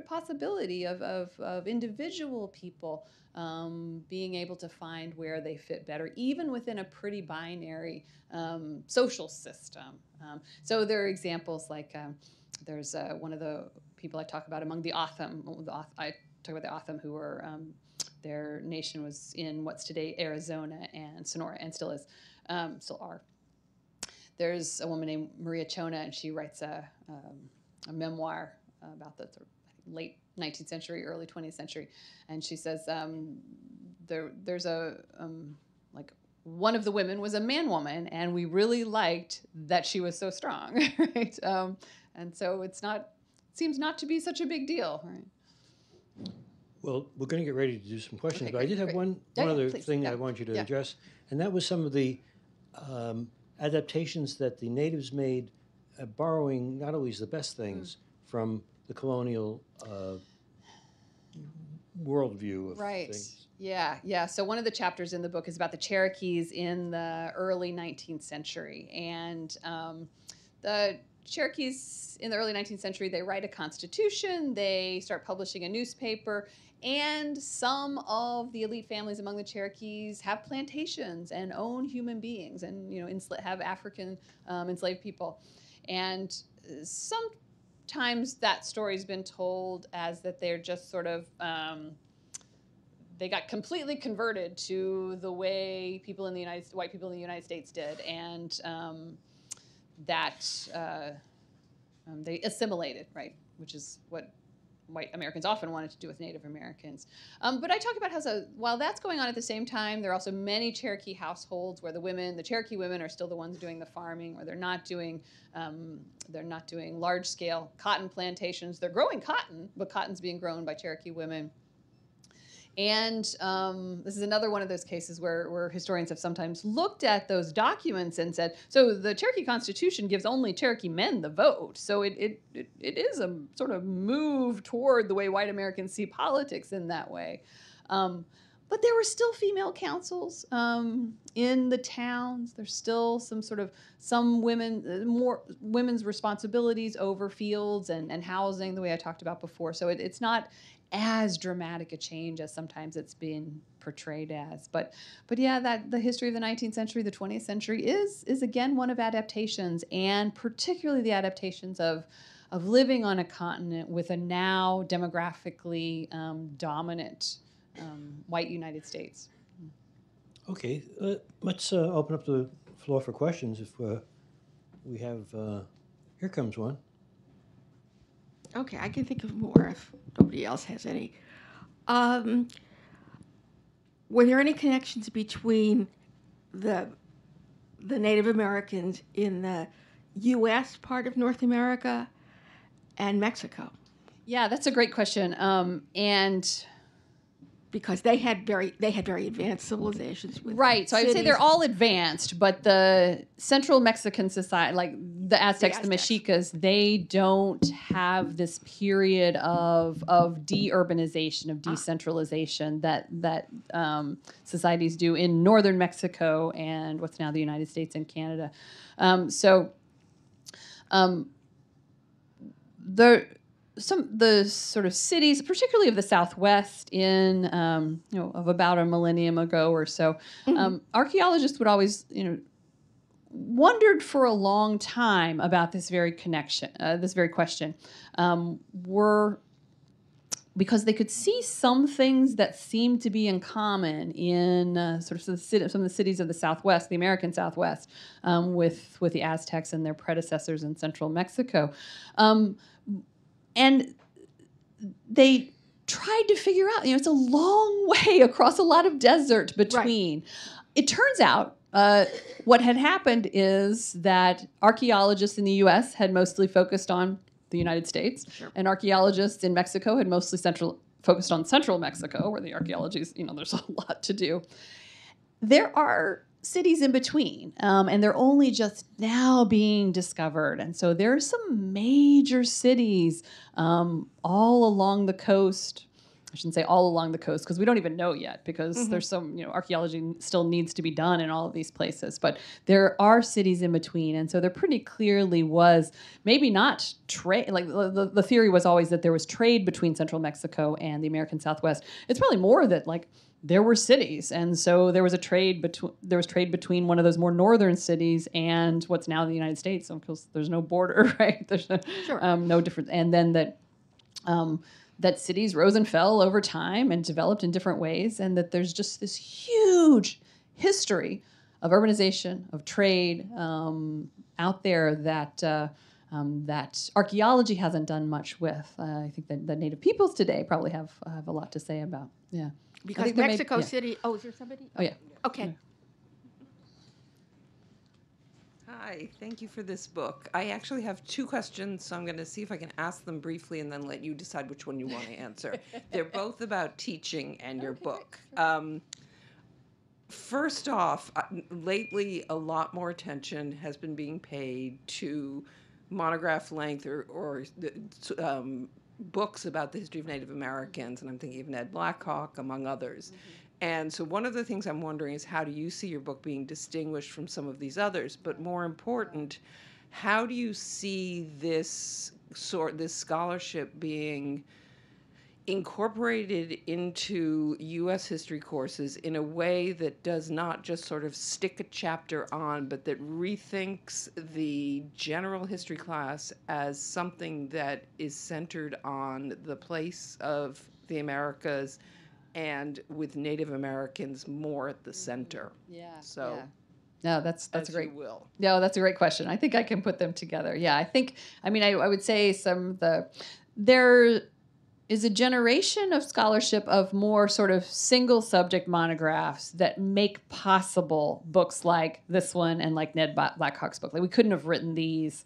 possibility of, of, of individual people um, being able to find where they fit better, even within a pretty binary um, social system. Um, so there are examples like um, there's uh, one of the people I talk about among the Otham, the, I talk about the Otham who were, um, their nation was in what's today Arizona and Sonora and still is. Um, still are. There's a woman named Maria Chona, and she writes a, um, a memoir about the th late nineteenth century, early twentieth century, and she says um, there there's a um, like one of the women was a man woman, and we really liked that she was so strong, right? Um, and so it's not it seems not to be such a big deal, right? Well, we're going to get ready to do some questions, okay, but great, I did have great. one one yeah, other yeah, please, thing yeah. I want you to yeah. address, and that was some of the Um, adaptations that the natives made, uh, borrowing not always the best things mm. from the colonial uh, worldview of right. things. Yeah, yeah. So one of the chapters in the book is about the Cherokees in the early nineteenth century. And um, the Cherokees in the early nineteenth century, they write a constitution, they start publishing a newspaper, and some of the elite families among the Cherokees have plantations and own human beings and, you know, ensla- have African um, enslaved people. And sometimes that story's been told as that they're just sort of, um, they got completely converted to the way people in the United, white people in the United States did, and um, that uh, um, they assimilated, right, which is what white Americans often wanted to do with Native Americans. Um, but I talk about how, so while that's going on at the same time, there are also many Cherokee households where the women, the Cherokee women, are still the ones doing the farming, or they're not doing, um, they're not doing large-scale cotton plantations. They're growing cotton, but cotton's being grown by Cherokee women. And um, this is another one of those cases where, where historians have sometimes looked at those documents and said, so the Cherokee Constitution gives only Cherokee men the vote. So it, it, it, it is a sort of move toward the way white Americans see politics in that way. Um, but there were still female councils um, in the towns. There's still some sort of, some women, more women's responsibilities over fields and, and housing, the way I talked about before. So it, it's not as dramatic a change as sometimes it's been portrayed as, but but yeah, that the history of the nineteenth century, the twentieth century is is again one of adaptations, and particularly the adaptations of of living on a continent with a now demographically um, dominant um, white United States. Okay, uh, let's uh, open up the floor for questions. If uh, we have, uh, here comes one. Okay, I can think of more if nobody else has any. Um, were there any connections between the the Native Americans in the U S part of North America and Mexico? Yeah, that's a great question. Um, and because they had very they had very advanced civilizations. With right, so cities. I would say they're all advanced, but the Central Mexican society, like the Aztecs, the, Aztecs. the Mexicas, they don't have this period of of de-urbanization, of decentralization ah. that that um, societies do in northern Mexico and what's now the United States and Canada. Um, so um, the Some the sort of cities, particularly of the Southwest, in um, you know, of about a millennium ago or so, mm-hmm. um, archaeologists would always you know wondered for a long time about this very connection, uh, this very question, um, were because they could see some things that seemed to be in common in uh, sort of some of the cities of the Southwest, the American Southwest, um, with with the Aztecs and their predecessors in central Mexico. Um, And they tried to figure out, you know, it's a long way across a lot of desert between. Right. It turns out uh, what had happened is that archaeologists in the U S had mostly focused on the United States, sure. and archaeologists in Mexico had mostly central focused on central Mexico, where the archaeology is, you know, there's a lot to do. There are cities in between, um, and they're only just now being discovered. And so there are some major cities um, all along the coast. I shouldn't say all along the coast because we don't even know yet, because mm-hmm. there's some, you know, archaeology still needs to be done in all of these places. But there are cities in between. And so there pretty clearly was maybe not trade. Like the, the theory was always that there was trade between central Mexico and the American Southwest. It's probably more that like there were cities. And so there was a trade between, there was trade between one of those more northern cities and what's now the United States. So of course there's no border, right? There's no, sure. um, no difference. And then that, um, that cities rose and fell over time and developed in different ways, and that there's just this huge history of urbanization, of trade um, out there that uh, um, that archaeology hasn't done much with. Uh, I think that the Native peoples today probably have have a lot to say about. Yeah, because Mexico may, yeah. City. Oh, is there somebody? Oh yeah. Okay. Yeah. Hi, thank you for this book. I actually have two questions, so I'm going to see if I can ask them briefly and then let you decide which one you want to answer. They're both about teaching and your okay. book. Um, first off, uh, lately a lot more attention has been being paid to monograph length or, or um, books about the history of Native Americans, and I'm thinking of Ned Blackhawk, among others. Mm-hmm. And so one of the things I'm wondering is, how do you see your book being distinguished from some of these others? But more important, how do you see this sort, this scholarship being incorporated into U S history courses in a way that does not just sort of stick a chapter on, but that rethinks the general history class as something that is centered on the place of the Americas and with Native Americans more at the center? Yeah. So. Yeah. No, that's that's As a great. You will. No, that's a great question. I think I can put them together. Yeah, I think. I mean, I, I would say some of the there is a generation of scholarship of more sort of single subject monographs that make possible books like this one and like Ned Blackhawk's book. Like, we couldn't have written these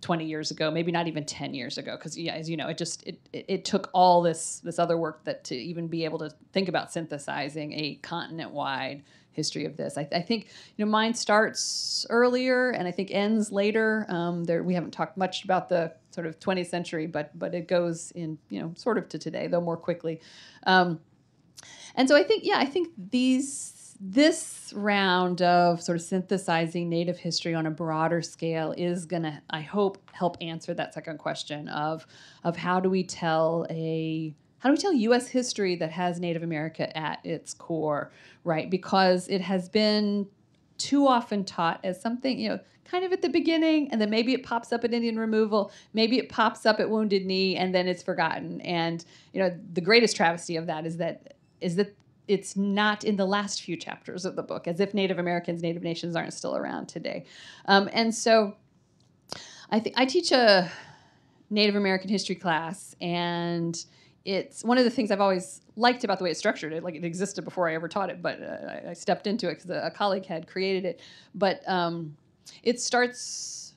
twenty years ago, maybe not even ten years ago, because yeah, as you know, it just it, it it took all this this other work that to even be able to think about synthesizing a continent-wide history of this. I, th I think, you know, mine starts earlier and I think ends later. Um, there, we haven't talked much about the sort of twentieth century, but but it goes in, you know, sort of to today, though more quickly. Um, and so I think, yeah, I think these this round of sort of synthesizing Native history on a broader scale is gonna, I hope, help answer that second question of of how do we tell a How do we tell U S history that has Native America at its core, right? Because it has been too often taught as something, you know, kind of at the beginning, and then maybe it pops up at Indian removal, maybe it pops up at Wounded Knee, and then it's forgotten. And, you know, the greatest travesty of that is that is that it's not in the last few chapters of the book, as if Native Americans, Native nations aren't still around today. Um, and so I think I teach a Native American history class, and it's one of the things I've always liked about the way it's structured. It, like, it existed before I ever taught it, but uh, I stepped into it because a colleague had created it. But um, it starts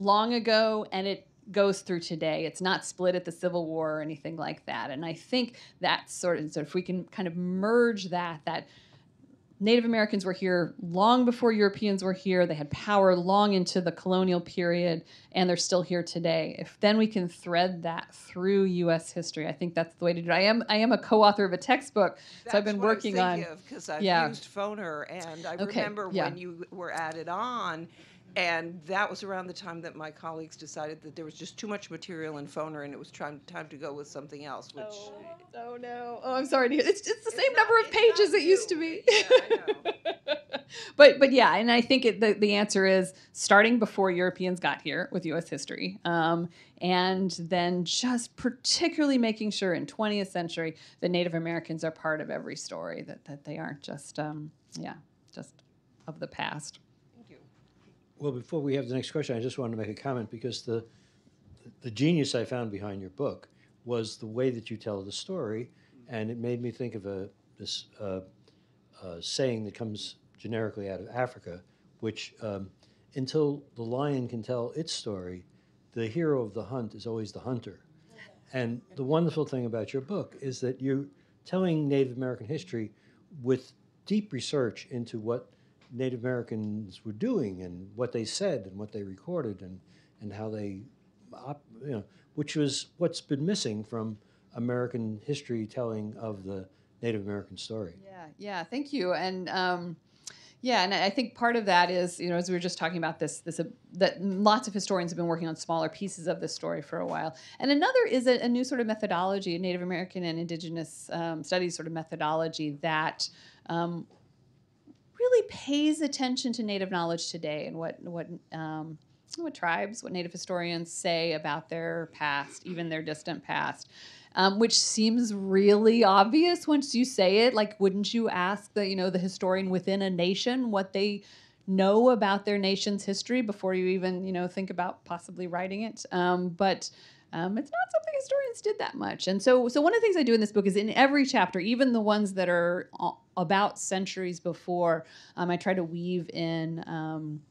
long ago and it goes through today. It's not split at the Civil War or anything like that. And I think that sort of, so if we can kind of merge that, that Native Americans were here long before Europeans were here. They had power long into the colonial period, and they're still here today. If then we can thread that through U S history, I think that's the way to do it. I am I am a co-author of a textbook, that's so I've been working on. That's what I was thinking of, because I've yeah. used Phoner, and I okay, remember yeah. when you were added on, and that was around the time that my colleagues decided that there was just too much material in Phoner, and it was time time to go with something else. Which oh, oh no! Oh, I'm sorry to hear. It's it's the it's same not, number of pages it used to be. Yeah, I know. but but yeah, and I think it, the the answer is starting before Europeans got here with U S history, um, and then just particularly making sure in twentieth century that Native Americans are part of every story, that that they aren't just um, yeah just of the past. Well, before we have the next question, I just wanted to make a comment, because the the genius I found behind your book was the way that you tell the story, and it made me think of a this uh, uh, saying that comes generically out of Africa, which um, until the lion can tell its story, the hero of the hunt is always the hunter. And the wonderful thing about your book is that you're telling Native American history with deep research into what Native Americans were doing and what they said and what they recorded and and how they, op, you know, which was what's been missing from American history telling of the Native American story. Yeah, yeah, thank you. And um, yeah, and I think part of that is, you know, as we were just talking about this, this uh, that lots of historians have been working on smaller pieces of this story for a while. And another is a, a new sort of methodology, a Native American and Indigenous um, studies sort of methodology that um, really pays attention to Native knowledge today and what what um, what tribes, what Native historians say about their past, even their distant past, um, which seems really obvious once you say it. Like, wouldn't you ask the you know the historian within a nation what they know about their nation's history before you even you know think about possibly writing it? Um, but Um, it's not something historians did that much. And so so one of the things I do in this book is in every chapter, even the ones that are about centuries before, um, I try to weave in um,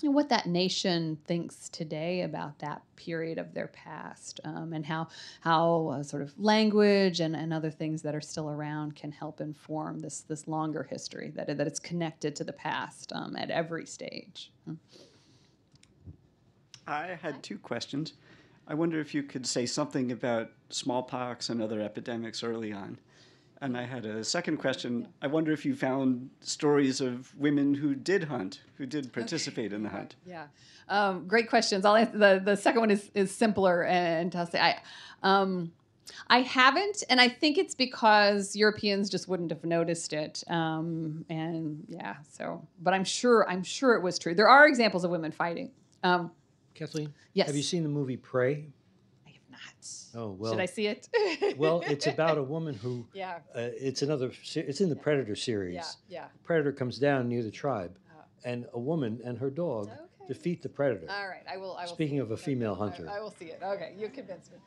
you know, what that nation thinks today about that period of their past, um, and how, how uh, sort of language and, and other things that are still around can help inform this, this longer history, that, that it's connected to the past um, at every stage. I had two questions. I wonder if you could say something about smallpox and other epidemics early on. And I had a second question. I wonder if you found stories of women who did hunt, who did participate okay. in the hunt. Yeah, um, great questions. I'll answer the, the second one is, is simpler and I'll say I, um, I haven't, and I think it's because Europeans just wouldn't have noticed it. Um, and yeah, so, but I'm sure, I'm sure it was true. There are examples of women fighting. Um, Kathleen? Yes. Have you seen the movie Prey? Oh, well, should I see it? Well, it's about a woman who, yeah. uh, it's another, it's in the yeah. Predator series. Yeah, yeah. Predator comes down near the tribe, oh. and a woman and her dog okay. defeat the predator. All right, I will. I will Speaking of it. a female okay. hunter, I, I will see it. Okay, you convinced me.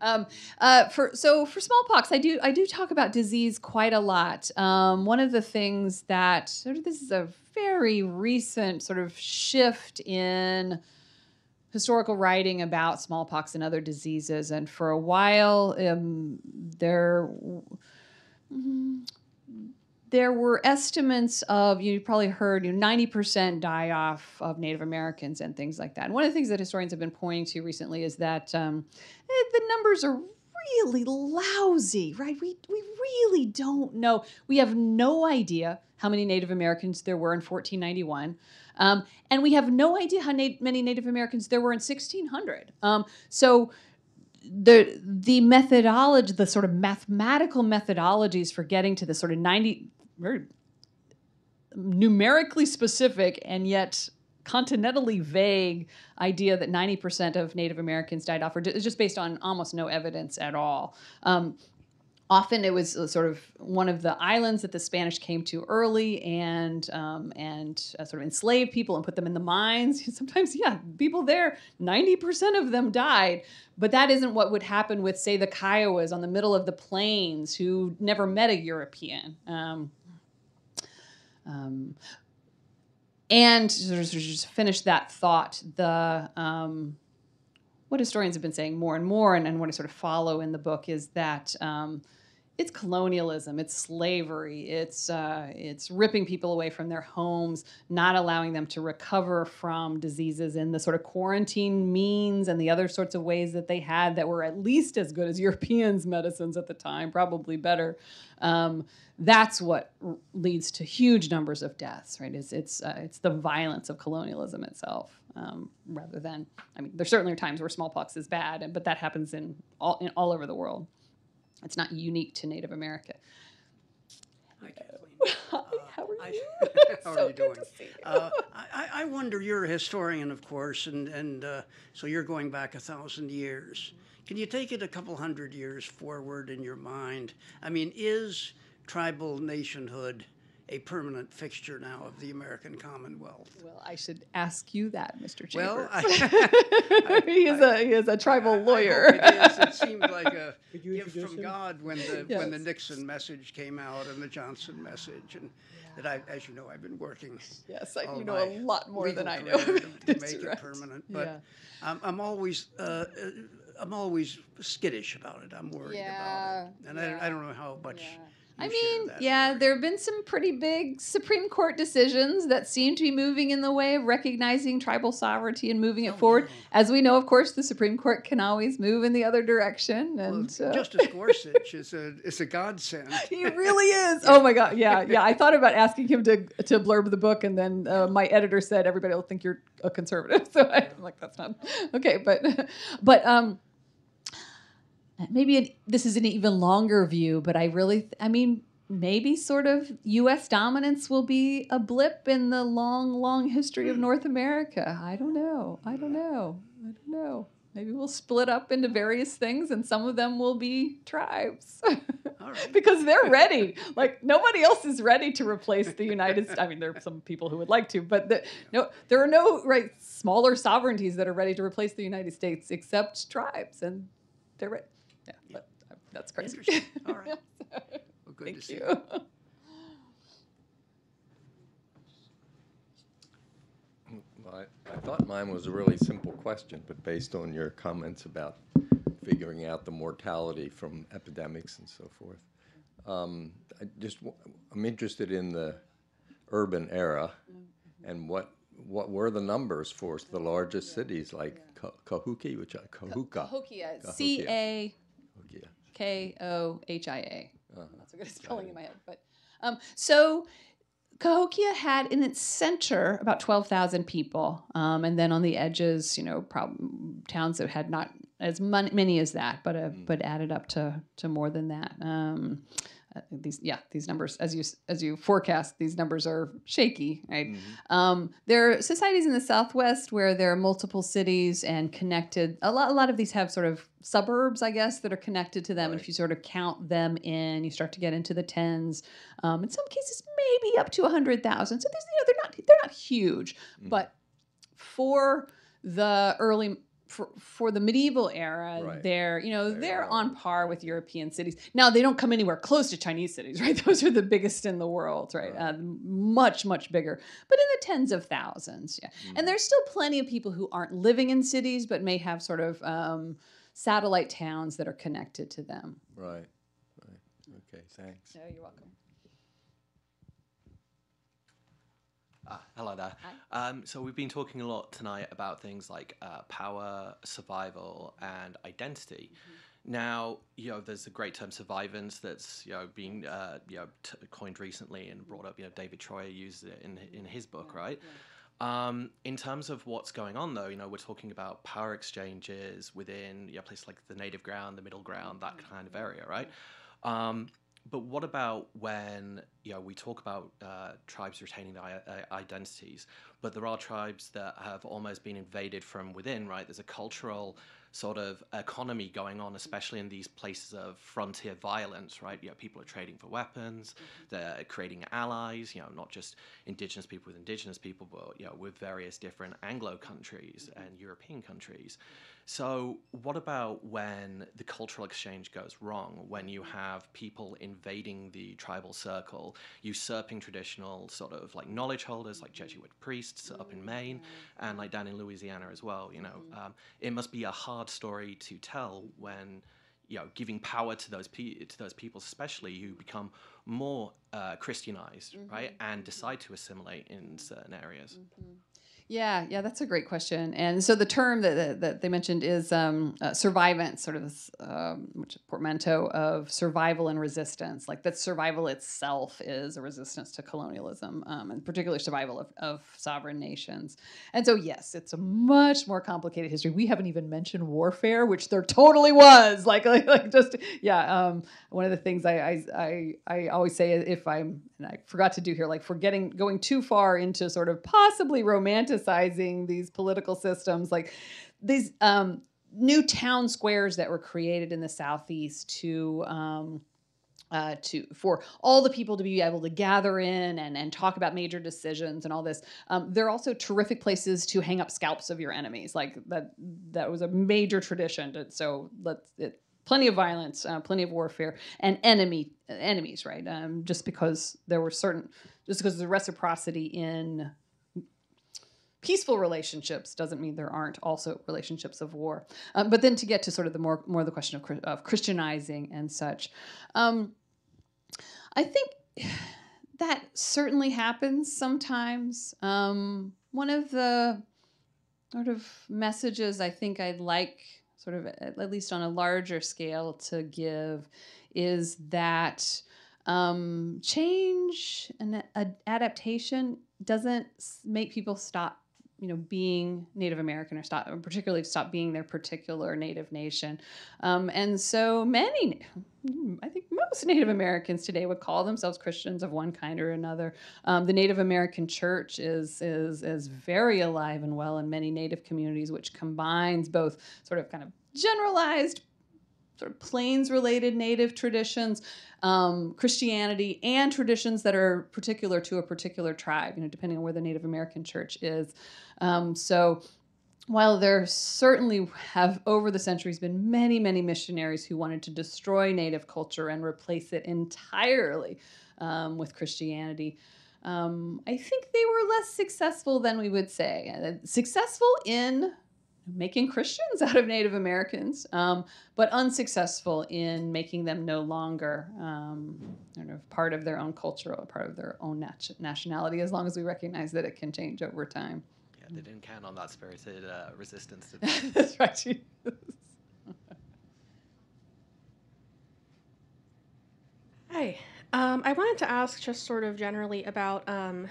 Um, uh, for so for smallpox, I do I do talk about disease quite a lot. Um, one of the things that sort of this is a very recent sort of shift in historical writing about smallpox and other diseases, and for a while, um, there mm, there were estimates of you probably heard you know, ninety percent die off of Native Americans and things like that. And one of the things that historians have been pointing to recently is that um, the numbers are really lousy, right? We we really don't know. We have no idea how many Native Americans there were in fourteen ninety-one. Um, and we have no idea how na many Native Americans there were in sixteen hundred. Um, so the the methodology, the sort of mathematical methodologies for getting to the sort of ninety, very numerically specific and yet continentally vague idea that ninety percent of Native Americans died off, is just based on almost no evidence at all. Um, Often it was sort of one of the islands that the Spanish came to early and um, and uh, sort of enslaved people and put them in the mines. Sometimes, yeah, people there, ninety percent of them died. But that isn't what would happen with, say, the Kiowas on the middle of the plains who never met a European. Um, um, and to just finish that thought, the um, what historians have been saying more and more and, and what I sort of follow in the book is that um, it's colonialism, it's slavery, it's, uh, it's ripping people away from their homes, not allowing them to recover from diseases in the sort of quarantine means and the other sorts of ways that they had that were at least as good as Europeans' medicines at the time, probably better. Um, that's what r leads to huge numbers of deaths, right? It's, it's, uh, it's the violence of colonialism itself um, rather than, I mean, there certainly are times where smallpox is bad, and, but that happens in all, in all over the world. It's not unique to Native America. Hi, Kathleen. Uh, how are you? I, how so are you doing? Good to see you. Uh, I, I wonder, you're a historian, of course, and, and uh, so you're going back a thousand years. Can you take it a couple hundred years forward in your mind? I mean, is tribal nationhood a permanent fixture now of the American Commonwealth? Well, I should ask you that, Mister Chambers. Well, I, I, he, is I, a, he is a tribal I, lawyer. I hope it is. It seemed like a gift from him? God when the, yes. when the Nixon message came out and the Johnson message. And yeah. that I, as you know, I've been working. Yes, I, you know a lot more than I know. To, to make right. it permanent. But yeah. um, I'm always... Uh, I'm always skittish about it. I'm worried yeah, about it. And yeah. I, I don't know how much... Yeah. I mean, yeah, there have been some pretty big Supreme Court decisions that seem to be moving in the way of recognizing tribal sovereignty and moving it oh, forward. Yeah. As we know, of course, the Supreme Court can always move in the other direction. And well, uh, Justice Gorsuch is a is a godsend. He really is. Oh my God, yeah, yeah. I thought about asking him to to blurb the book, and then uh, my editor said everybody will think you're a conservative. So I'm like, that's not okay. But but um. Maybe it, this is an even longer view, but I really, I mean, maybe sort of U S dominance will be a blip in the long, long history of North America. I don't know. I don't know. I don't know. Maybe we'll split up into various things, and some of them will be tribes. All right. Because they're ready. Like, nobody else is ready to replace the United States. I mean, there are some people who would like to, but the, no, there are no right smaller sovereignties that are ready to replace the United States except tribes, and they're ready. Yeah, yeah. But that's crazy. Interesting. All right. Well, good Thank to see you. you. Well, I, I thought mine was a really simple question, but based on your comments about figuring out the mortality from epidemics and so forth, um, I just w I'm interested in the urban era mm-hmm. and what what were the numbers for the largest yeah. cities like yeah. Cahokia, which I Cahokia. Cahokia. C A K O H I A. Uh, I'm not so good at spelling in my head. But um, so Cahokia had in its center about twelve thousand people. Um, and then on the edges, you know, prob- towns that had not as mon- many as that, but uh, mm. but added up to, to more than that. Um, uh, these yeah, these numbers, as you as you forecast, these numbers are shaky, right? Mm-hmm. Um, there are societies in the Southwest where there are multiple cities and connected. A lot a lot of these have sort of suburbs, I guess, that are connected to them. Right. And if you sort of count them in, you start to get into the tens. Um, in some cases, maybe up to a hundred thousand. So these, you know, they're not they're not huge, mm-hmm. but for the early For, for the medieval era, right. they're you know they're, they're on par with European cities. Now they don't come anywhere close to Chinese cities, right? Those are the biggest in the world, right? right. Uh, much much bigger, but in the tens of thousands. Yeah, mm. And there's still plenty of people who aren't living in cities, but may have sort of um, satellite towns that are connected to them. Right. Right. Okay. Thanks. No, you're welcome. Uh, hello there. Hi. Um, so we've been talking a lot tonight about things like uh, power, survival, and identity. Mm-hmm. Now, you know, there's the great term "survivance" that's you know been uh, you know t- coined recently and brought up. You know, David Troyer used it in in his book, yeah, right? Yeah. Um, in terms of what's going on, though, you know, we're talking about power exchanges within you know, places like the Native Ground, the Middle Ground, that mm-hmm. kind of area, right? Um, But what about when you know we talk about uh, tribes retaining their I- identities, but there are tribes that have almost been invaded from within, right? There's a cultural sort of economy going on, especially in these places of frontier violence, right? You know, people are trading for weapons, they're creating allies, you know, not just indigenous people with indigenous people, but you know, with various different Anglo countries and European countries. So what about when the cultural exchange goes wrong, when you have people invading the tribal circle, usurping traditional sort of like knowledge holders, like Jesuit priests up in Maine and like down in Louisiana as well, you know, um, it must be a hard story to tell when, you know, giving power to those pe- to those people, especially who become more uh, Christianized, mm-hmm. right, and decide to assimilate in certain areas. Mm-hmm. Yeah, yeah, that's a great question. And so the term that that they mentioned is um, uh, survivance, sort of this um, which is a portmanteau of survival and resistance. Like that survival itself is a resistance to colonialism, um, and particularly survival of, of sovereign nations. And so, yes, it's a much more complicated history. We haven't even mentioned warfare, which there totally was. Like, like, like just, yeah, um, one of the things I, I I I always say if I'm, and I forgot to do here, like forgetting, going too far into sort of possibly romantic these political systems, like these um, new town squares that were created in the Southeast to um, uh, to for all the people to be able to gather in and, and talk about major decisions and all this. Um, they're also terrific places to hang up scalps of your enemies. Like that that was a major tradition. To, so let's it, plenty of violence, uh, plenty of warfare, and enemy enemies. Right, um, just because there were certain, just because the reciprocity in peaceful relationships doesn't mean there aren't also relationships of war. Um, but then to get to sort of the more more the question of, of Christianizing and such, um, I think that certainly happens sometimes. Um, one of the sort of messages I think I'd like sort of at least on a larger scale to give is that um, change and ad- adaptation doesn't make people stop you know, being Native American or stop, or particularly stop being their particular Native nation. Um, and so many, I think most Native Americans today would call themselves Christians of one kind or another. Um, the Native American Church is, is, is very alive and well in many Native communities, which combines both sort of kind of generalized sort of plains-related Native traditions, um, Christianity, and traditions that are particular to a particular tribe, you know, depending on where the Native American Church is. Um, so while there certainly have over the centuries been many, many missionaries who wanted to destroy Native culture and replace it entirely um, with Christianity, um, I think they were less successful than we would say. Successful in making Christians out of Native Americans, um, but unsuccessful in making them no longer um, I don't know, part of their own culture or part of their own nat- nationality, as long as we recognize that it can change over time. Yeah, they didn't count on that spirited uh, resistance. To that. That's right. Hi. Um, I wanted to ask just sort of generally about um,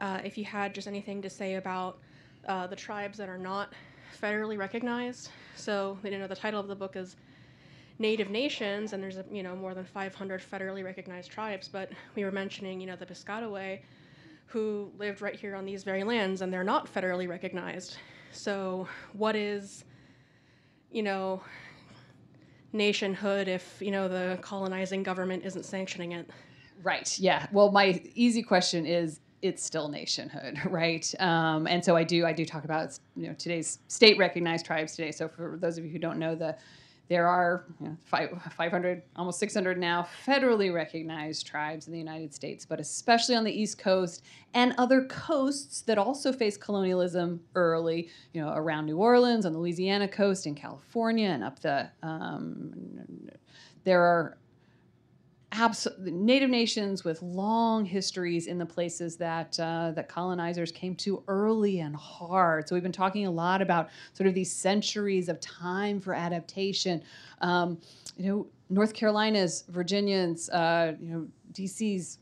uh, if you had just anything to say about uh, the tribes that are not federally recognized. So, you know, the title of the book is Native Nations, and there's, you know, more than five hundred federally recognized tribes, but we were mentioning, you know, the Piscataway, who lived right here on these very lands, and they're not federally recognized. So what is, you know, nationhood if, you know, the colonizing government isn't sanctioning it? Right, yeah. Well, my easy question is, it's still nationhood, right? Um, and so I do I do talk about, you know, today's state-recognized tribes today. So for those of you who don't know, the there are, you know, five hundred, almost six hundred now federally recognized tribes in the United States, but especially on the East Coast and other coasts that also faced colonialism early, you know, around New Orleans, on the Louisiana coast, in California, and up the, um, there are abs- Native nations with long histories in the places that, uh, that colonizers came to early and hard. So we've been talking a lot about sort of these centuries of time for adaptation. Um, you know, North Carolina's, Virginians, uh, you know, D C's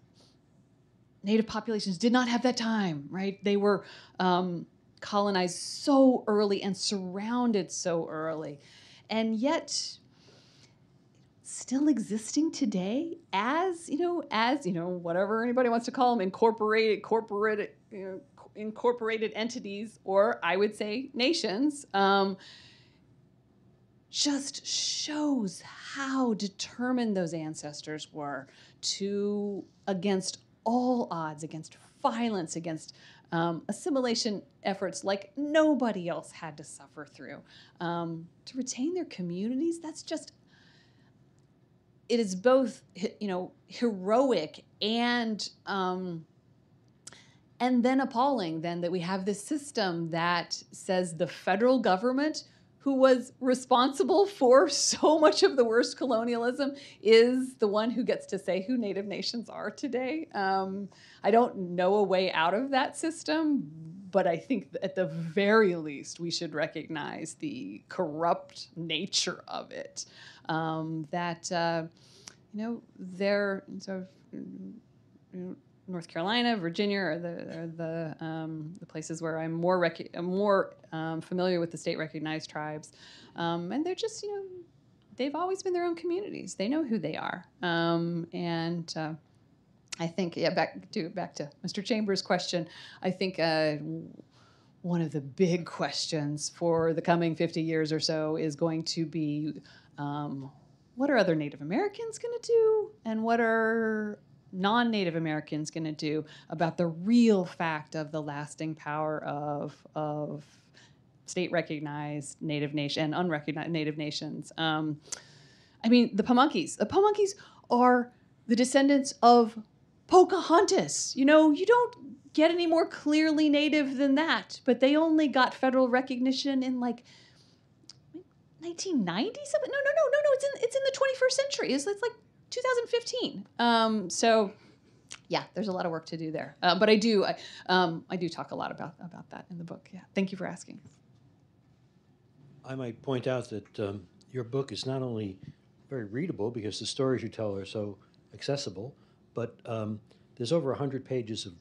Native populations did not have that time, right? They were um, colonized so early and surrounded so early. And yet, still existing today as, you know, as, you know, whatever anybody wants to call them, incorporated, corporate, you know, incorporated entities, or I would say nations, um, just shows how determined those ancestors were to, against all odds, against violence, against um, assimilation efforts like nobody else had to suffer through, um, to retain their communities. That's just, it is both, you know, heroic and um, and then appalling, then, that we have this system that says the federal government, who was responsible for so much of the worst colonialism, is the one who gets to say who Native nations are today. Um, I don't know a way out of that system, but I think at the very least, we should recognize the corrupt nature of it. Um, that, uh, you know, they're sort of, you know, North Carolina, Virginia are the, are the, um, the places where I'm more, rec more um, familiar with the state-recognized tribes. Um, and they're just, you know, they've always been their own communities. They know who they are. Um, and uh, I think, yeah, back to, back to Mister Chambers' question, I think uh, one of the big questions for the coming fifty years or so is going to be, Um, what are other Native Americans going to do, and what are non-Native Americans going to do about the real fact of the lasting power of, of state-recognized Native nation and unrecognized Native nations? Um, I mean, the Pamunkeys. The Pamunkeys are the descendants of Pocahontas. You know, you don't get any more clearly Native than that, but they only got federal recognition in, like, nineteen ninety something? No, no, no, no, no. It's in it's in the twenty-first century. It's, it's like two thousand fifteen. Um, so, yeah, there's a lot of work to do there. Uh, but I do I, um, I do talk a lot about about that in the book. Yeah, thank you for asking. I might point out that um, your book is not only very readable because the stories you tell are so accessible, but um, there's over a hundred pages of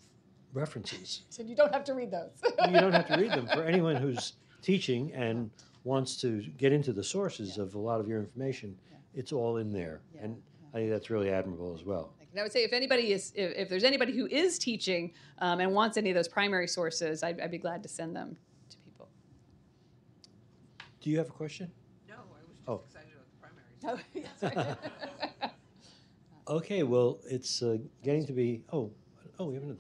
references. So you don't have to read those. You don't have to read them for anyone who's teaching and wants to get into the sources, yeah, of a lot of your information, yeah, it's all in there. Yeah. And yeah, I think that's really admirable as well. And I would say if anybody is, if, if there's anybody who is teaching um, and wants any of those primary sources, I'd, I'd be glad to send them to people. Do you have a question? No, I was just oh. excited about the primary sources. Okay, well, it's uh, getting to be, oh, oh, we have another.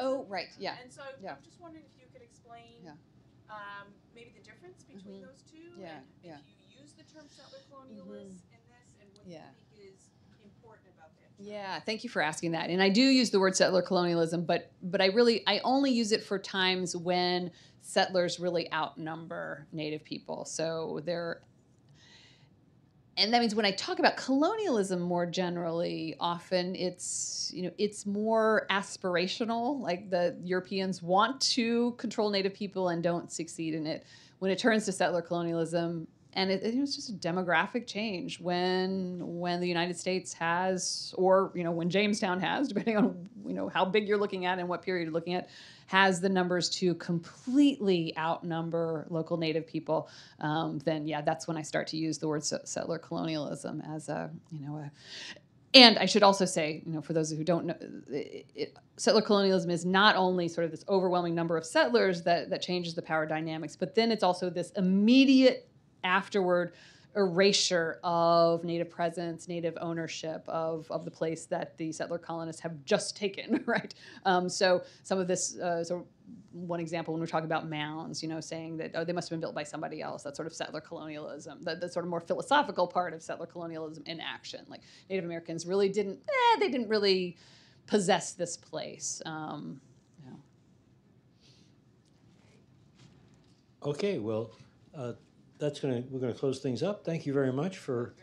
Oh, right, yeah. And so I'm yeah. just wondering if you could explain yeah. um, maybe the difference between mm-hmm. those two, yeah. and if yeah. you use the term settler colonialist mm-hmm. in this, and what yeah. you think is important about that term. Yeah, thank you for asking that. And I do use the word settler colonialism, but but I really, I only use it for times when settlers really outnumber Native people. So they're And that means when I talk about colonialism more generally, often it's, you know, it's more aspirational, like the Europeans want to control Native people and don't succeed in it. When it turns to settler colonialism, and it, it was just a demographic change when when the United States has, or, you know, when Jamestown has, depending on, you know, how big you're looking at and what period you're looking at, has the numbers to completely outnumber local Native people, um, then, yeah, that's when I start to use the word settler colonialism as a, you know, a, and I should also say, you know, for those who don't know, it, it, settler colonialism is not only sort of this overwhelming number of settlers that, that changes the power dynamics, but then it's also this immediate afterward erasure of Native presence, Native ownership of, of the place that the settler colonists have just taken, right? Um, so some of this, uh, so one example when we're talking about mounds, you know, saying that, oh, they must have been built by somebody else, that sort of settler colonialism, the, the sort of more philosophical part of settler colonialism in action. Like Native Americans really didn't, eh, they didn't really possess this place. Um, you know. Okay, well, uh, That's gonna, we're gonna close things up. Thank you very much for